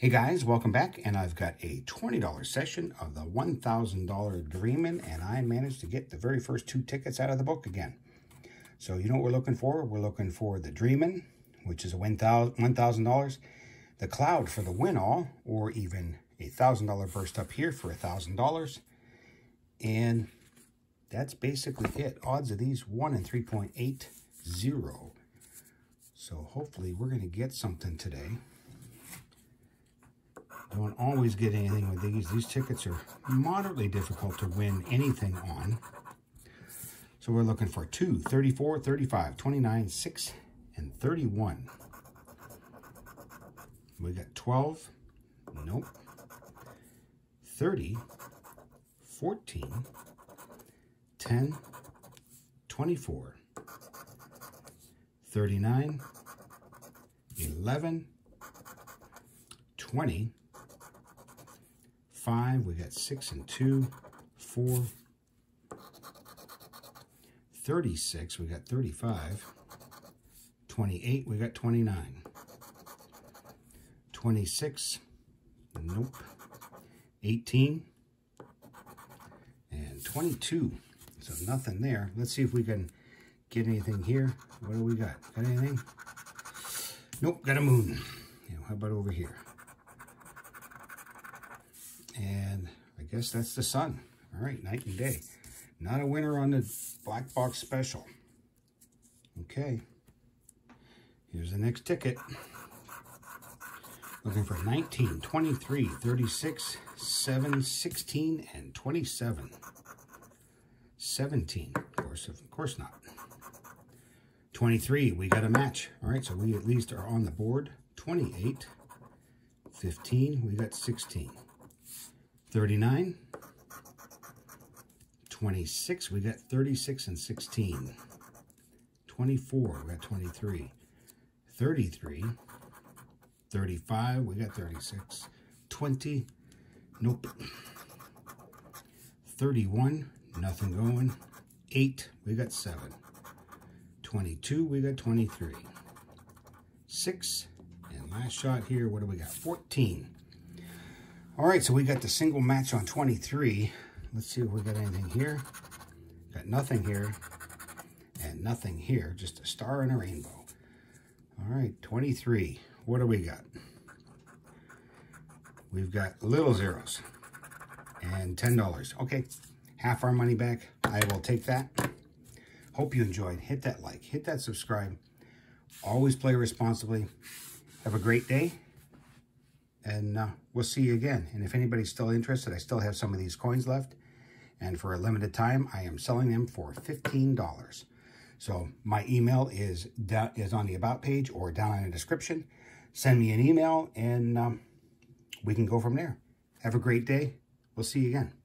Hey guys, welcome back, and I've got a $20 session of the $1,000 Dreamin', and I managed to get the very first two tickets out of the book again. So you know what we're looking for? We're looking for the Dreamin', which is a $1,000, the Cloud for the win-all, or even a $1,000 burst up here for $1,000, and that's basically it. Odds of these, 1 in 3.80. So hopefully we're going to get something today. Don't always get anything with these. These tickets are moderately difficult to win anything on. So we're looking for 2, 34, 35, 29, 6, and 31. We got 12. Nope. 30, 14, 10, 24, 39, 11, 20, 5, we got 6 and 2, 4, 36, we got 35, 28, we got 29, 26, nope, 18, and 22, so nothing there. Let's see if we can get anything here. What do we got? Got anything? Nope, got a moon. Yeah, how about over here? And I guess that's the sun. All right, night and day. Not a winner on the black box special. Okay. Here's the next ticket. Looking for 19, 23, 36, 7, 16, and 27. 17, of course not. 23, we got a match. All right, so we at least are on the board. 28, 15, we got 16. 39, 26, we got 36 and 16, 24, we got 23, 33, 35, we got 36, 20, nope, 31, nothing going, 8, we got 7, 22, we got 23, 6, and last shot here, what do we got, 14. All right, so we got the single match on 23. Let's see if we got anything here. Got nothing here and nothing here, just a star and a rainbow. All right, 23. What do we got? We've got little zeros and $10. Okay, half our money back. I will take that. Hope you enjoyed. Hit that like, hit that subscribe. Always play responsibly. Have a great day. And we'll see you again. And if anybody's still interested, I still have some of these coins left. And for a limited time, I am selling them for $15. So my email is on the About page or down in the description. Send me an email and we can go from there. Have a great day. We'll see you again.